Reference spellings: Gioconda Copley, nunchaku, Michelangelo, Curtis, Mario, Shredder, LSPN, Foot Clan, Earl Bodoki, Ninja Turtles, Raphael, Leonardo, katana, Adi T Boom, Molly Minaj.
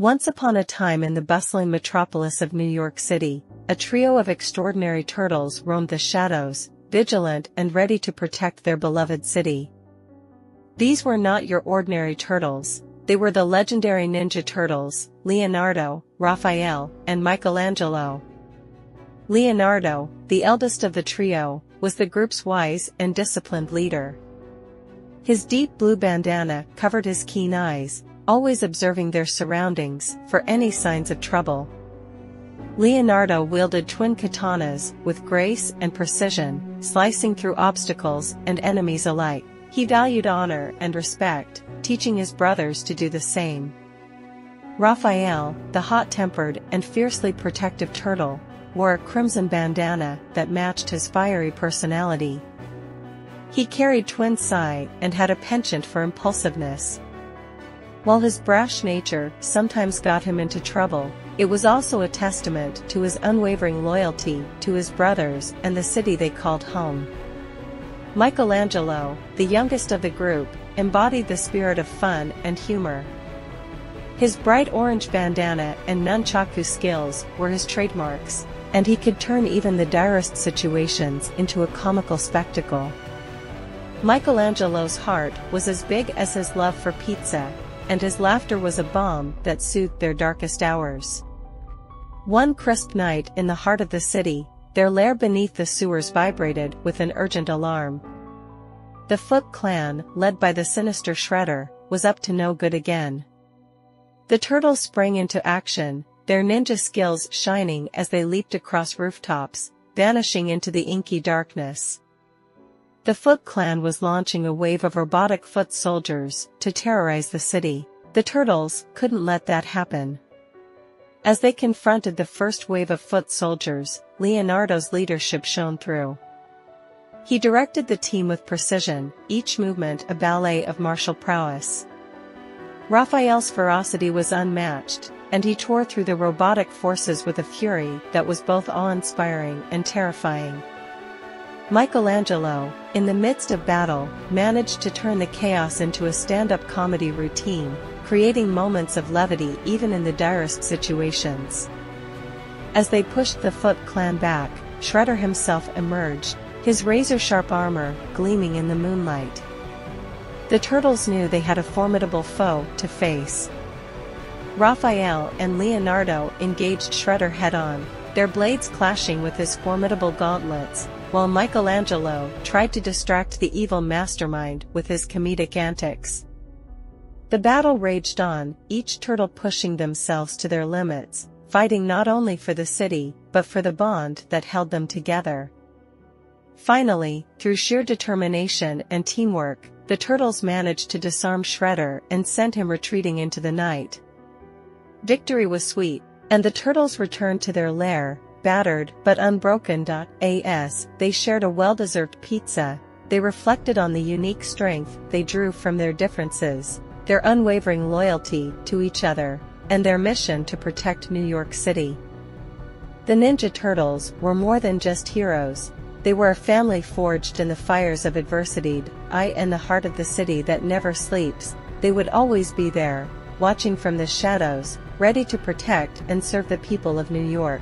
Once upon a time in the bustling metropolis of New York City, a trio of extraordinary turtles roamed the shadows, vigilant and ready to protect their beloved city. These were not your ordinary turtles, they were the legendary Ninja Turtles, Leonardo, Raphael, and Michelangelo. Leonardo, the eldest of the trio, was the group's wise and disciplined leader. His deep blue bandana covered his keen eyes, always observing their surroundings for any signs of trouble. Leonardo wielded twin katanas with grace and precision, slicing through obstacles and enemies alike. He valued honor and respect, teaching his brothers to do the same. Raphael, the hot-tempered and fiercely protective turtle, wore a crimson bandana that matched his fiery personality. He carried twin sai and had a penchant for impulsiveness. While his brash nature sometimes got him into trouble, it was also a testament to his unwavering loyalty to his brothers and the city they called home. Michelangelo, the youngest of the group, embodied the spirit of fun and humor. His bright orange bandana and nunchaku skills were his trademarks, and he could turn even the direst situations into a comical spectacle. Michelangelo's heart was as big as his love for pizza, and his laughter was a balm that soothed their darkest hours. One crisp night in the heart of the city, their lair beneath the sewers vibrated with an urgent alarm. The Foot Clan, led by the sinister Shredder, was up to no good again. The turtles sprang into action, their ninja skills shining as they leaped across rooftops, vanishing into the inky darkness. The Foot Clan was launching a wave of robotic foot soldiers to terrorize the city. The turtles couldn't let that happen. As they confronted the first wave of foot soldiers, Leonardo's leadership shone through. He directed the team with precision, each movement a ballet of martial prowess. Raphael's ferocity was unmatched, and he tore through the robotic forces with a fury that was both awe-inspiring and terrifying. Michelangelo, in the midst of battle, managed to turn the chaos into a stand-up comedy routine, creating moments of levity even in the direst situations. As they pushed the Foot Clan back, Shredder himself emerged, his razor-sharp armor gleaming in the moonlight. The turtles knew they had a formidable foe to face. Raphael and Leonardo engaged Shredder head-on, their blades clashing with his formidable gauntlets, while Michelangelo tried to distract the evil mastermind with his comedic antics. The battle raged on, each turtle pushing themselves to their limits, fighting not only for the city, but for the bond that held them together. Finally, through sheer determination and teamwork, the turtles managed to disarm Shredder and sent him retreating into the night. Victory was sweet, and the turtles returned to their lair, battered but unbroken. As they shared a well-deserved pizza, they reflected on the unique strength they drew from their differences, their unwavering loyalty to each other, and their mission to protect New York City. The Ninja Turtles were more than just heroes, they were a family forged in the fires of adversity, in the heart of the city that never sleeps. They would always be there, watching from the shadows, ready to protect and serve the people of New York.